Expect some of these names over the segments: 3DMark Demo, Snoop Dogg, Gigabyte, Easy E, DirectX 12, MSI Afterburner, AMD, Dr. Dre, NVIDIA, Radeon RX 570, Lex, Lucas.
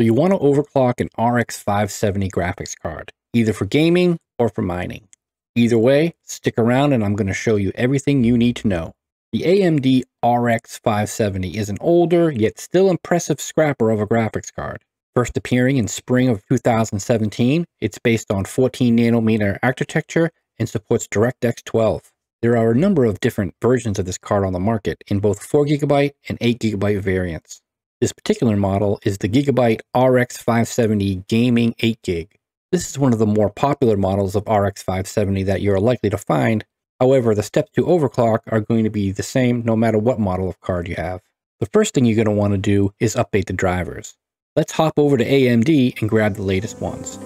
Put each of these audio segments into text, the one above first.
So you want to overclock an RX 570 graphics card, either for gaming or for mining. Either way, stick around and I'm going to show you everything you need to know. The AMD RX 570 is an older, yet still impressive scrapper of a graphics card. First appearing in spring of 2017, it's based on 14nm architecture and supports DirectX 12. There are a number of different versions of this card on the market in both 4GB and 8GB variants. This particular model is the Gigabyte RX 570 Gaming 8GB. This is one of the more popular models of RX 570 that you're likely to find. However, the steps to overclock are going to be the same no matter what model of card you have. The first thing you're going to want to do is update the drivers. Let's hop over to AMD and grab the latest ones.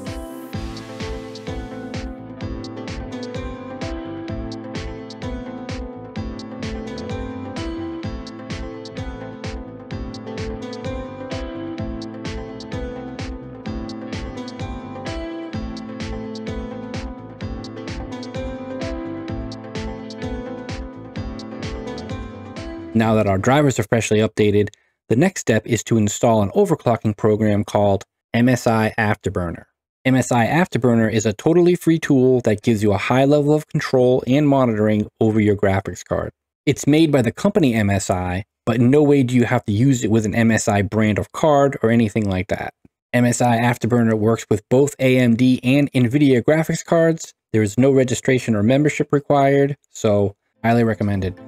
Now that our drivers are freshly updated, the next step is to install an overclocking program called MSI Afterburner. MSI Afterburner is a totally free tool that gives you a high level of control and monitoring over your graphics card. It's made by the company MSI, but in no way do you have to use it with an MSI brand of card or anything like that. MSI Afterburner works with both AMD and NVIDIA graphics cards. There is no registration or membership required, so highly recommended.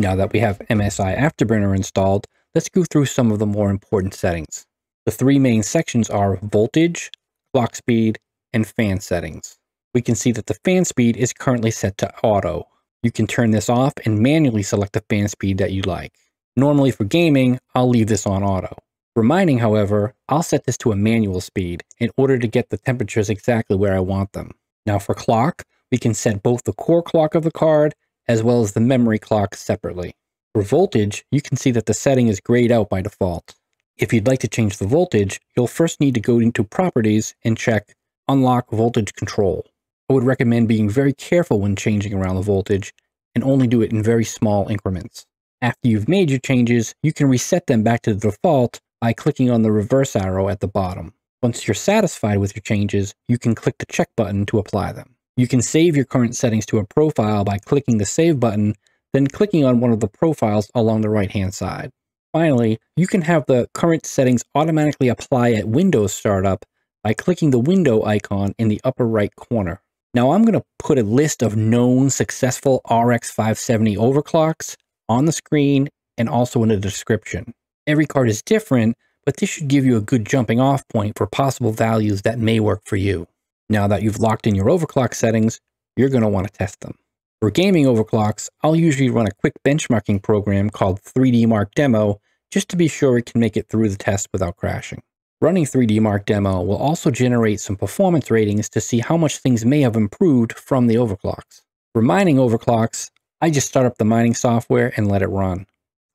Now that we have MSI Afterburner installed, let's go through some of the more important settings. The three main sections are voltage, clock speed, and fan settings. We can see that the fan speed is currently set to auto. You can turn this off and manually select the fan speed that you like. Normally for gaming, I'll leave this on auto. For mining, however, I'll set this to a manual speed in order to get the temperatures exactly where I want them. Now for clock, we can set both the core clock of the card as well as the memory clock separately. For voltage, you can see that the setting is grayed out by default. If you'd like to change the voltage, you'll first need to go into Properties and check Unlock Voltage Control. I would recommend being very careful when changing around the voltage and only do it in very small increments. After you've made your changes, you can reset them back to the default by clicking on the reverse arrow at the bottom. Once you're satisfied with your changes, you can click the check button to apply them. You can save your current settings to a profile by clicking the Save button, then clicking on one of the profiles along the right-hand side. Finally, you can have the current settings automatically apply at Windows startup by clicking the window icon in the upper right corner. Now I'm going to put a list of known successful RX 570 overclocks on the screen and also in the description. Every card is different, but this should give you a good jumping off point for possible values that may work for you. Now that you've locked in your overclock settings, you're going to want to test them. For gaming overclocks, I'll usually run a quick benchmarking program called 3DMark Demo just to be sure it can make it through the test without crashing. Running 3DMark Demo will also generate some performance ratings to see how much things may have improved from the overclocks. For mining overclocks, I just start up the mining software and let it run.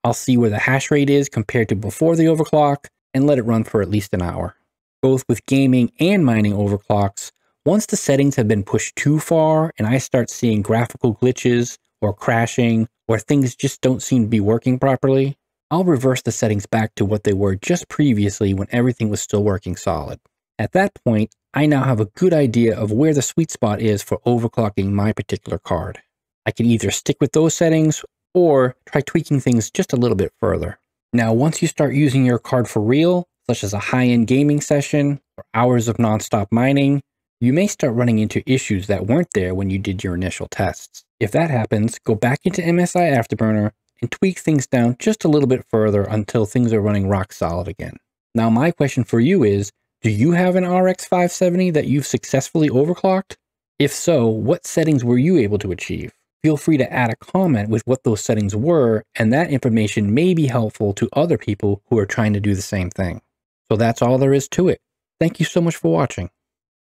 I'll see where the hash rate is compared to before the overclock and let it run for at least an hour. Both with gaming and mining overclocks, once the settings have been pushed too far and I start seeing graphical glitches or crashing or things just don't seem to be working properly, I'll reverse the settings back to what they were just previously when everything was still working solid. At that point, I now have a good idea of where the sweet spot is for overclocking my particular card. I can either stick with those settings or try tweaking things just a little bit further. Now, once you start using your card for real, such as a high-end gaming session or hours of non-stop mining, you may start running into issues that weren't there when you did your initial tests. If that happens, go back into MSI Afterburner and tweak things down just a little bit further until things are running rock solid again. Now my question for you is, do you have an RX 570 that you've successfully overclocked? If so, what settings were you able to achieve? Feel free to add a comment with what those settings were, and that information may be helpful to other people who are trying to do the same thing. So that's all there is to it. Thank you so much for watching.